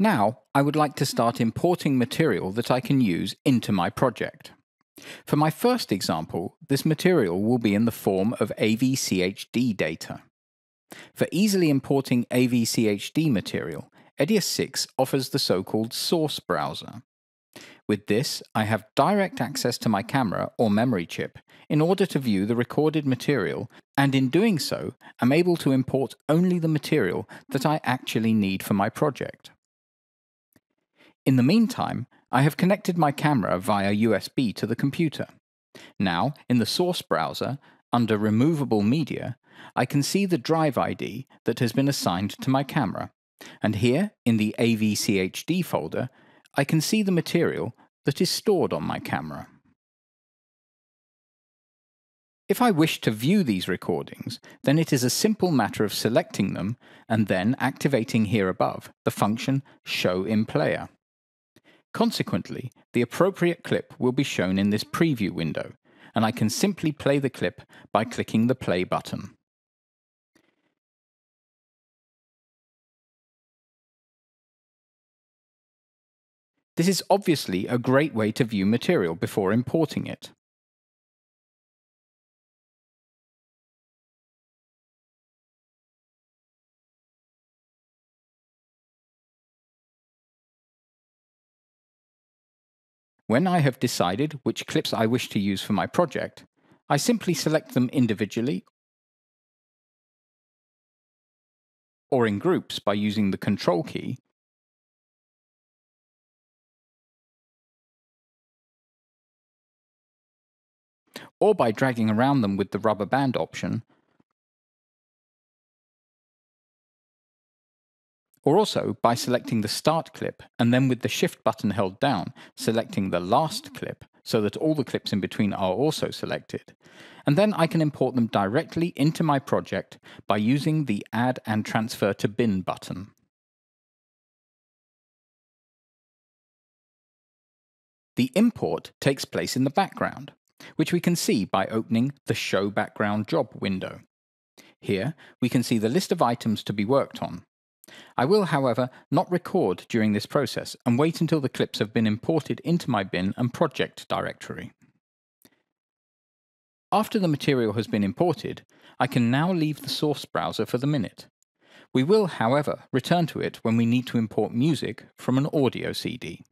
Now, I would like to start importing material that I can use into my project. For my first example, this material will be in the form of AVCHD data. For easily importing AVCHD material, EDIUS 6 offers the so-called source browser. With this, I have direct access to my camera or memory chip in order to view the recorded material, and in doing so, I'm able to import only the material that I actually need for my project. In the meantime, I have connected my camera via USB to the computer. Now, in the source browser, under Removable Media, I can see the drive ID that has been assigned to my camera, and here, in the AVCHD folder, I can see the material that is stored on my camera. If I wish to view these recordings, then it is a simple matter of selecting them and then activating here above the function Show in Player. Consequently, the appropriate clip will be shown in this preview window, and I can simply play the clip by clicking the play button. This is obviously a great way to view material before importing it. When I have decided which clips I wish to use for my project, I simply select them individually or in groups by using the Control key, or by dragging around them with the rubber band option, or also by selecting the start clip and then with the shift button held down, selecting the last clip so that all the clips in between are also selected. And then I can import them directly into my project by using the Add and Transfer to Bin button. The import takes place in the background, which we can see by opening the Show Background Job window. Here, we can see the list of items to be worked on. I will, however, not record during this process and wait until the clips have been imported into my bin and project directory. After the material has been imported, I can now leave the source browser for the minute. We will, however, return to it when we need to import music from an audio CD.